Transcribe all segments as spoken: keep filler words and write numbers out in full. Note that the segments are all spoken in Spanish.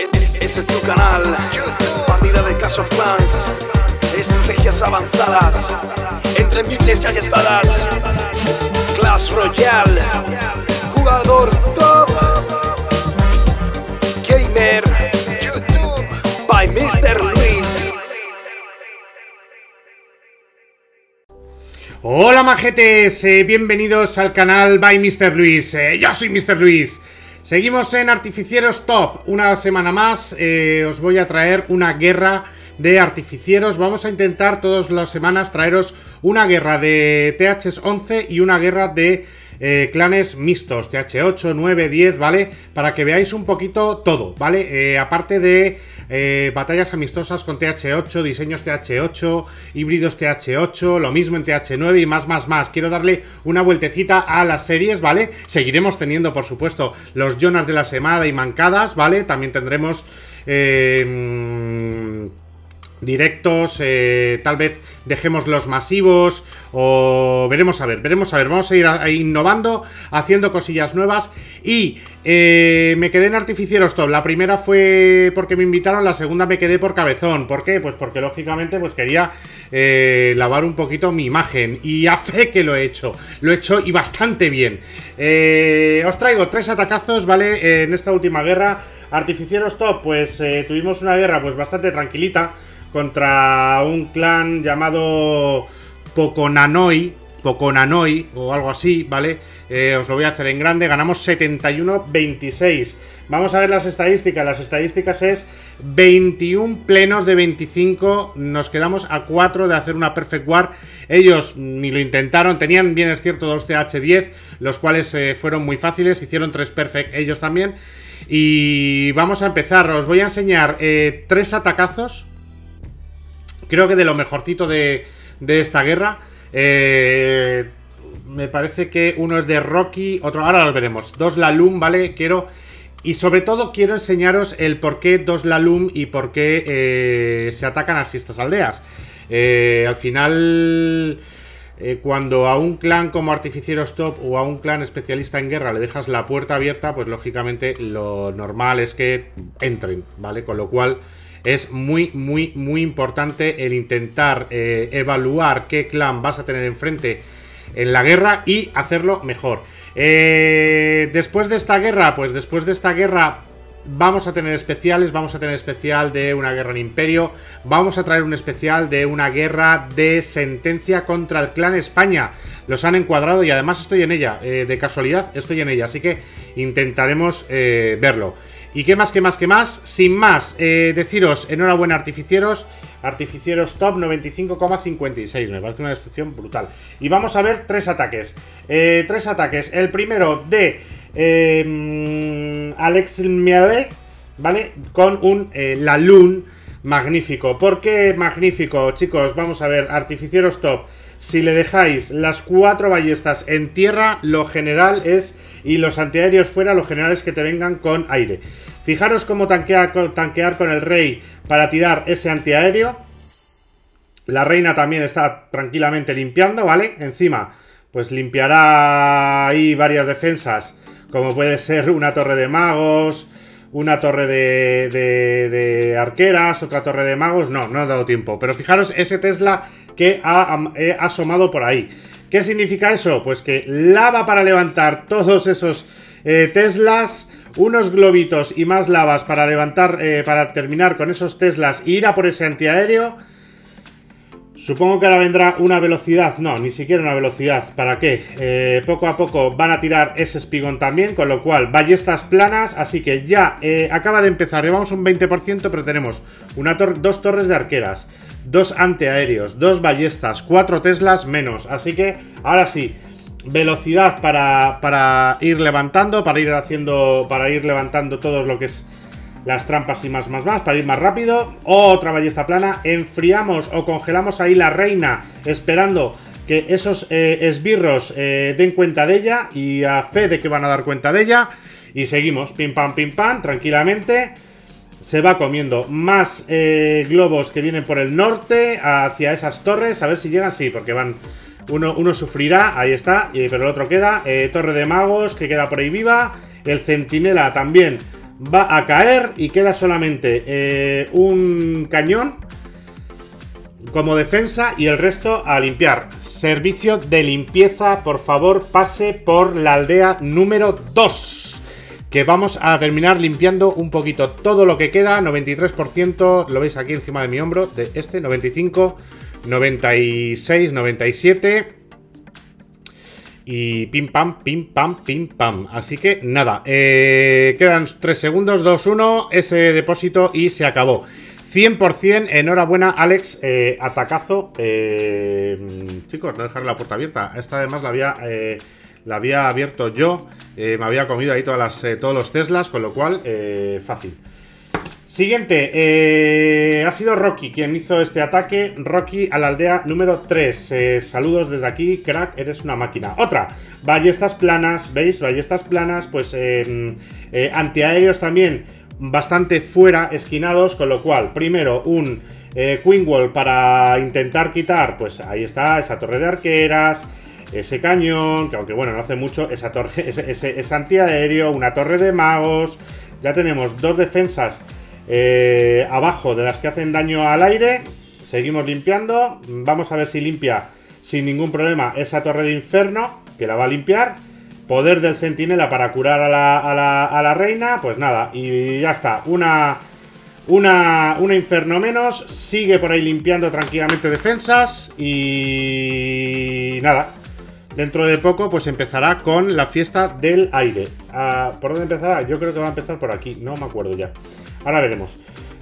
Este es tu canal, partida de Clash of Clans, estrategias avanzadas, entre miles hay espadas. Clash Royale, jugador top, gamer, YouTube, by mister Luis. Hola majetes, eh, bienvenidos al canal by mister Luis, eh, yo soy mister Luis. Seguimos en Artificieros Top, una semana más, eh, os voy a traer una guerra de artificieros. Vamos a intentar todas las semanas traeros una guerra de T H once y una guerra de eh, clanes mixtos, T H ocho, nueve, diez, ¿vale? Para que veáis un poquito todo, ¿vale? Eh, aparte de eh, batallas amistosas con T H ocho, diseños T H ocho, híbridos T H ocho, lo mismo en T H nueve y más, más, más. Quiero darle una vueltecita a las series, ¿vale? Seguiremos teniendo, por supuesto, los Jonas de la semana y mancadas, ¿vale? También tendremos... Eh, mmm, directos, eh, tal vez dejemos los masivos o veremos a ver, veremos a ver, vamos a ir a, a innovando, haciendo cosillas nuevas. Y eh, me quedé en Artificieros Top, la primera fue porque me invitaron, la segunda me quedé por cabezón. ¿Por qué? Pues porque lógicamente pues quería eh, lavar un poquito mi imagen y a fe que lo he hecho, lo he hecho y bastante bien. Eh, os traigo tres atacazos, ¿vale? Eh, en esta última guerra, Artificieros Top, pues eh, tuvimos una guerra pues bastante tranquilita contra un clan llamado Poconanoi, Poconanoi o algo así, ¿vale? Eh, os lo voy a hacer en grande. Ganamos setenta y uno a veintiséis. Vamos a ver las estadísticas. Las estadísticas es veintiuno plenos de veinticinco. Nos quedamos a cuatro de hacer una Perfect War. Ellos ni lo intentaron. Tenían, bien es cierto, dos T H diez, los cuales eh, fueron muy fáciles. Hicieron tres Perfect ellos también. Y vamos a empezar. Os voy a enseñar eh, tres atacazos. Creo que de lo mejorcito de, de esta guerra. Eh, me parece que uno es de Rocky, otro, ahora los veremos. Dos Lalum, ¿vale? Quiero... Y sobre todo quiero enseñaros el por qué dos Lalum y por qué eh, se atacan así estas aldeas. Eh, al final... Eh, cuando a un clan como Artificieros Top o a un clan especialista en guerra le dejas la puerta abierta, pues lógicamente lo normal es que entren, ¿vale? Con lo cual... Es muy, muy, muy importante el intentar eh, evaluar qué clan vas a tener enfrente en la guerra y hacerlo mejor. Eh, después de esta guerra, pues después de esta guerra vamos a tener especiales. Vamos a tener especial de una guerra en Imperio. Vamos a traer un especial de una guerra de Sentencia contra el clan España. Los han encuadrado y además estoy en ella. Eh, de casualidad estoy en ella, así que intentaremos eh, verlo. Y qué más, qué más, qué más, sin más, eh, deciros enhorabuena Artificieros, Artificieros Top noventa y cinco coma cincuenta y seis, me parece una destrucción brutal. Y vamos a ver tres ataques, eh, tres ataques, el primero de eh, Alex Mialek, ¿vale? Con un eh, Lalun magnífico. ¿Por qué magnífico, chicos? Vamos a ver, Artificieros Top. Si le dejáis las cuatro ballestas en tierra, lo general es... Y los antiaéreos fuera, lo general es que te vengan con aire. Fijaros cómo tanquea, tanquear con el rey para tirar ese antiaéreo. La reina también está tranquilamente limpiando, ¿vale? Encima, pues limpiará ahí varias defensas, como puede ser una torre de magos... Una torre de, de, de arqueras, otra torre de magos. No, no ha dado tiempo. Pero fijaros ese Tesla que ha, ha asomado por ahí. ¿Qué significa eso? Pues que lava para levantar todos esos eh, Teslas. Unos globitos y más lavas para levantar, eh, para terminar con esos Teslas e ir a por ese antiaéreo. Supongo que ahora vendrá una velocidad. No, ni siquiera una velocidad. ¿Para qué? Eh, poco a poco van a tirar ese espigón también. Con lo cual, ballestas planas. Así que ya eh, acaba de empezar. Llevamos un veinte por ciento, pero tenemos una tor dos torres de arqueras, dos antiaéreos, dos ballestas, cuatro Teslas menos. Así que, ahora sí, velocidad para, para ir levantando, para ir haciendo, para ir levantando todo lo que es... Las trampas y más, más, más, para ir más rápido. Otra ballesta plana. Enfriamos o congelamos ahí la reina, esperando que esos eh, esbirros eh, den cuenta de ella. Y a fe de que van a dar cuenta de ella. Y seguimos, pim, pam, pim, pam, tranquilamente. Se va comiendo más eh, globos que vienen por el norte, hacia esas torres. A ver si llegan, sí, porque van... Uno, uno sufrirá, ahí está, pero el otro queda. eh, Torre de magos, que queda por ahí viva. El centinela también va a caer y queda solamente eh, un cañón como defensa y el resto a limpiar. Servicio de limpieza, por favor, pase por la aldea número dos, que vamos a terminar limpiando un poquito todo lo que queda. Noventa y tres por ciento, lo veis aquí encima de mi hombro, de este, noventa y cinco, noventa y seis, noventa y siete... Y pim, pam, pim, pam, pim, pam. Así que nada, eh, quedan tres segundos, dos uno, ese depósito y se acabó. cien por cien, enhorabuena, Alex, eh, atacazo. Eh, chicos, no dejar la puerta abierta. Esta además la había, eh, la había abierto yo. Eh, me había comido ahí todas las, eh, todos los Teslas, con lo cual, eh, fácil. Siguiente, eh, ha sido Rocky quien hizo este ataque. Rocky a la aldea número tres. Eh, saludos desde aquí, crack, eres una máquina. Otra, ballestas planas, ¿veis? Ballestas planas, pues eh, eh, antiaéreos también bastante fuera, esquinados, con lo cual, primero un eh, Queen Wall para intentar quitar, pues ahí está, esa torre de arqueras, ese cañón, que aunque bueno, no hace mucho, esa torre, ese, ese, ese antiaéreo, una torre de magos. Ya tenemos dos defensas. Eh, abajo de las que hacen daño al aire. Seguimos limpiando. Vamos a ver si limpia sin ningún problema esa torre de infierno, que la va a limpiar. Poder del centinela para curar a la, a la, a la reina. Pues nada, y ya está. Una, una, una infierno menos. Sigue por ahí limpiando tranquilamente defensas. Y nada, dentro de poco pues empezará con la fiesta del aire. Ah, ¿por dónde empezará? Yo creo que va a empezar por aquí. No me acuerdo ya. Ahora veremos.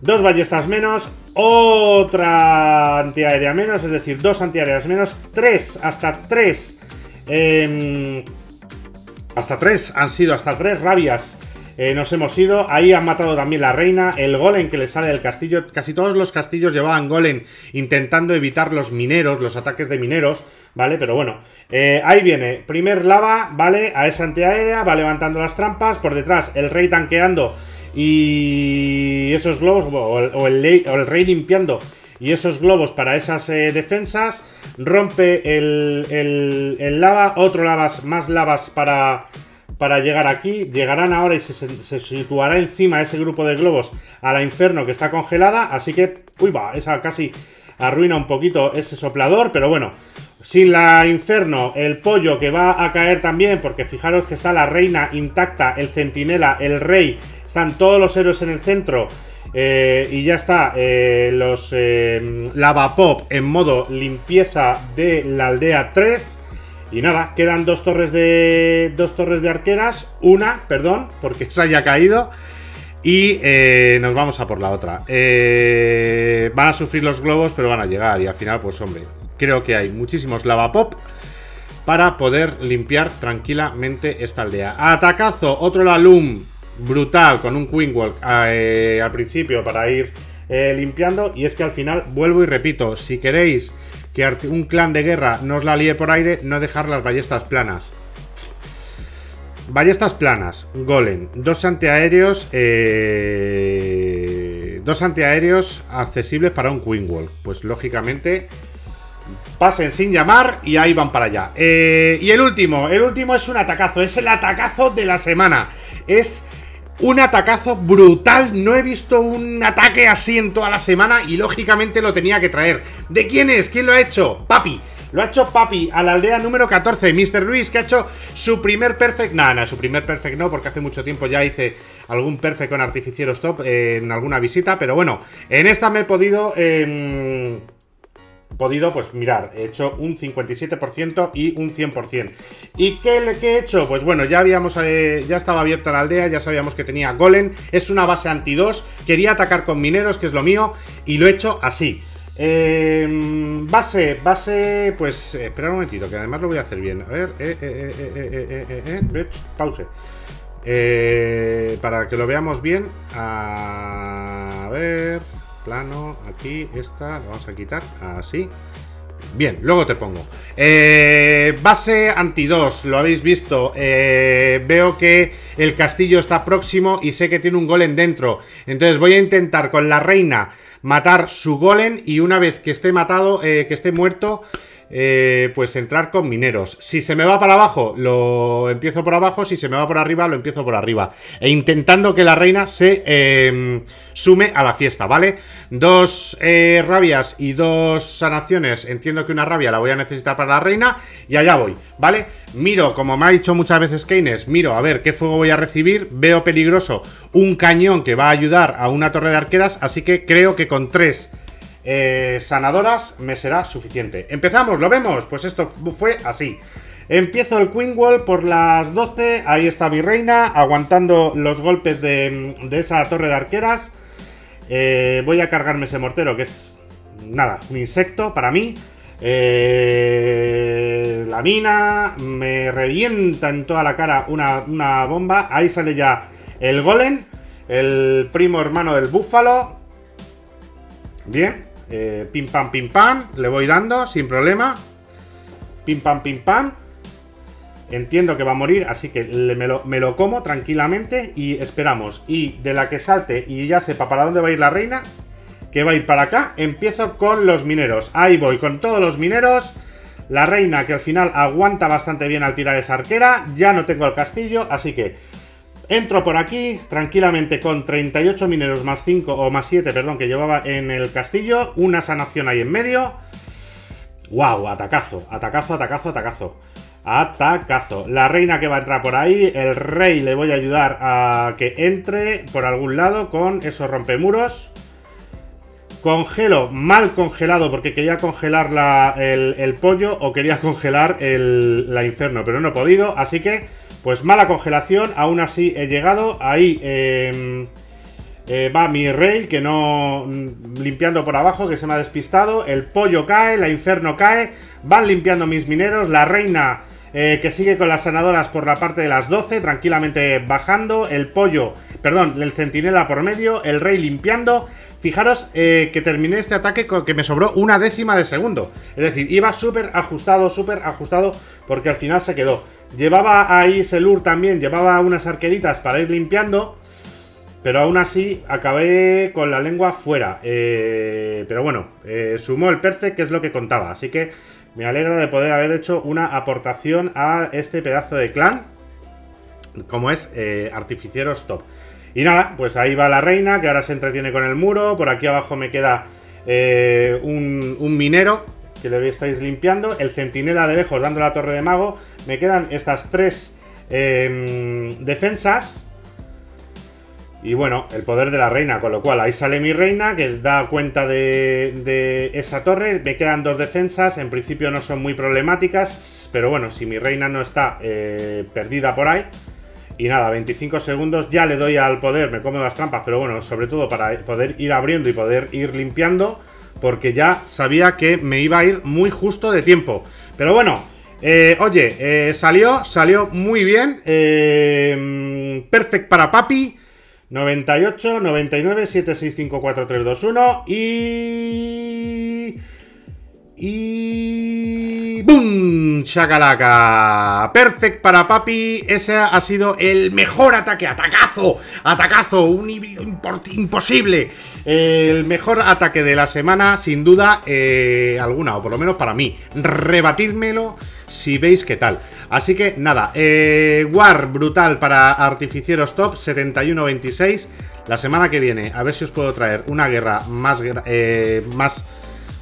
Dos ballestas menos, otra antiaérea menos, es decir, dos antiaéreas menos, tres, hasta tres. Eh, hasta tres, han sido hasta tres rabias. Eh, nos hemos ido, ahí han matado también la reina, el golem que le sale del castillo. Casi todos los castillos llevaban golem intentando evitar los mineros, los ataques de mineros, ¿vale? Pero bueno, eh, ahí viene, primer lava, ¿vale? A esa antiaérea, va levantando las trampas, por detrás el rey tanqueando y esos globos, o el, o, el, o el rey limpiando y esos globos para esas eh, defensas. Rompe el, el, el lava, otro lavas, más lavas para, para llegar aquí. Llegarán ahora y se, se, se situará encima ese grupo de globos a la inferno que está congelada. Así que, uy va, esa casi arruina un poquito ese soplador, pero bueno. Sin la inferno, el pollo que va a caer también, porque fijaros que está la reina intacta, el centinela, el rey. Están todos los héroes en el centro, eh, y ya está, eh, los eh, lavapop en modo limpieza de la aldea tres. Y nada, quedan dos torres de dos torres de arqueras, una, perdón, porque esa ya ha caído. Y eh, nos vamos a por la otra. Eh, van a sufrir los globos, pero van a llegar. Y al final, pues hombre, creo que hay muchísimos lavapop para poder limpiar tranquilamente esta aldea. Atacazo, otro Lalum. Brutal, con un Queen Walk eh, al principio para ir eh, limpiando. Y es que al final, vuelvo y repito, si queréis que un clan de guerra no os la líe por aire, no dejar las ballestas planas. Ballestas planas, golem, dos antiaéreos, eh, dos antiaéreos accesibles para un Queen Walk. Pues lógicamente pasen sin llamar y ahí van para allá. eh, Y el último, el último es un atacazo, es el atacazo de la semana. Es un atacazo brutal, no he visto un ataque así en toda la semana y lógicamente lo tenía que traer. ¿De quién es? ¿Quién lo ha hecho? Papi, lo ha hecho Papi a la aldea número catorce, mister Luis, que ha hecho su primer perfect. Nada, nah, su primer perfect no, porque hace mucho tiempo ya hice algún perfect con Artificieros Top eh, en alguna visita, pero bueno, en esta me he podido... Eh, podido, pues mirar, he hecho un cincuenta y siete por ciento y un cien por ciento. ¿Y qué le qué he hecho? Pues bueno, ya habíamos eh, ya estaba abierta la aldea, ya sabíamos que tenía golem, es una base anti dos, quería atacar con mineros, que es lo mío, y lo he hecho así. Eh, base, base, pues eh, espera un momentito, que además lo voy a hacer bien. A ver, eh, eh, eh, eh, eh, eh, eh, eh pause. Eh, para que lo veamos bien, a ver... plano, aquí, esta, lo vamos a quitar, así, bien, luego te pongo, eh, base anti dos, lo habéis visto, eh, veo que el castillo está próximo y sé que tiene un golem dentro, entonces voy a intentar con la reina matar su golem y una vez que esté matado, eh, que esté muerto, eh, pues entrar con mineros. Si se me va para abajo, lo empiezo por abajo. Si se me va por arriba, lo empiezo por arriba. E intentando que la reina se eh, sume a la fiesta, ¿vale? Dos eh, rabias y dos sanaciones. Entiendo que una rabia la voy a necesitar para la reina. Y allá voy, ¿vale? Miro, como me ha dicho muchas veces Keynes, miro a ver qué fuego voy a recibir. Veo peligroso un cañón que va a ayudar a una torre de arqueras. Así que creo que con tres eh, sanadoras me será suficiente. Empezamos, lo vemos. Pues esto fue así. Empiezo el Queen Wall por las doce. Ahí está mi reina, aguantando los golpes de, de esa torre de arqueras. Eh, voy a cargarme ese mortero, que es, nada, un insecto para mí. Eh, la mina me revienta en toda la cara una, una bomba. Ahí sale ya el golem, el primo hermano del búfalo. Bien, eh, pim pam pim pam, le voy dando sin problema. Pim pam pim pam. Entiendo que va a morir, así que me lo, me lo como tranquilamente y esperamos. Y de la que salte y ya sepa para dónde va a ir la reina, que va a ir para acá, empiezo con los mineros. Ahí voy con todos los mineros. La reina, que al final aguanta bastante bien al tirar esa arquera. Ya no tengo el castillo, así que entro por aquí tranquilamente con treinta y ocho mineros más cinco o más siete, perdón, que llevaba en el castillo. Una sanación ahí en medio. ¡Wow! Atacazo, atacazo, atacazo, atacazo. Atacazo. La reina que va a entrar por ahí. El rey le voy a ayudar a que entre por algún lado con esos rompemuros. Congelo, mal congelado, porque quería congelar la, el, el pollo o quería congelar el, la inferno, pero no he podido. Así que, pues mala congelación. Aún así he llegado. Ahí eh, eh, va mi rey, que no... limpiando por abajo, que se me ha despistado. El pollo cae, la inferno cae. Van limpiando mis mineros. La reina eh, que sigue con las sanadoras por la parte de las doce, tranquilamente bajando. El pollo, perdón, el centinela por medio. El rey limpiando. Fijaros eh, que terminé este ataque con que me sobró una décima de segundo. Es decir, iba súper ajustado, súper ajustado, porque al final se quedó. Llevaba ahí Selur también, llevaba unas arqueritas para ir limpiando. Pero aún así acabé con la lengua fuera. Eh, pero bueno, eh, sumó el perfect, que es lo que contaba. Así que me alegro de poder haber hecho una aportación a este pedazo de clan, como es eh, Artificieros Top. Y nada, pues ahí va la reina, que ahora se entretiene con el muro. Por aquí abajo me queda eh, un, un minero, que le estáis limpiando. El centinela de lejos dando la torre de mago. Me quedan estas tres eh, defensas. Y bueno, el poder de la reina, con lo cual ahí sale mi reina, que da cuenta de, de esa torre. Me quedan dos defensas, en principio no son muy problemáticas. Pero bueno, si mi reina no está eh, perdida por ahí. Y nada, veinticinco segundos, ya le doy al poder, me como las trampas, pero bueno, sobre todo para poder ir abriendo y poder ir limpiando, porque ya sabía que me iba a ir muy justo de tiempo. Pero bueno, eh, oye, eh, salió, salió muy bien, eh, perfect para Papi, noventa y ocho, noventa y nueve, siete, seis, cinco, cuatro, tres, dos, uno y... Y... ¡Bum! ¡Chacalaca! Perfect para Papi. Ese ha sido el mejor ataque. ¡Atacazo! ¡Atacazo! Un híbrido imposible. El mejor ataque de la semana, sin duda eh, alguna, o por lo menos para mí. Rebatírmelo si veis qué tal. Así que nada, eh, War brutal para Artificieros Top, setenta y uno a veintiséis. La semana que viene, a ver si os puedo traer una guerra más... Eh, más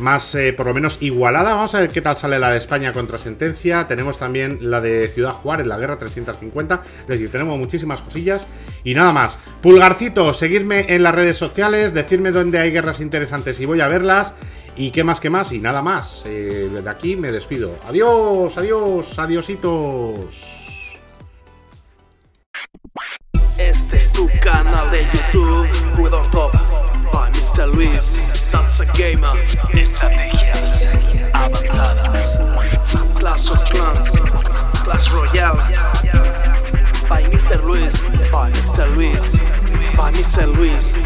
Más, eh, por lo menos, igualada. Vamos a ver qué tal sale la de España contra Sentencia. Tenemos también la de Ciudad Juárez, la guerra trescientos cincuenta. Es decir, tenemos muchísimas cosillas. Y nada más. Pulgarcito, seguirme en las redes sociales, decirme dónde hay guerras interesantes y voy a verlas. Y qué más, qué más. Y nada más. Eh, de aquí me despido. Adiós, adiós, adiositos. Este es tu canal de YouTube, Artificieros Top, by mister Luis. That's a gamer. Estrategias avanzadas. Clash of Clans, Clash Royale, by mister Luis, by mister Luis, by mister Luis.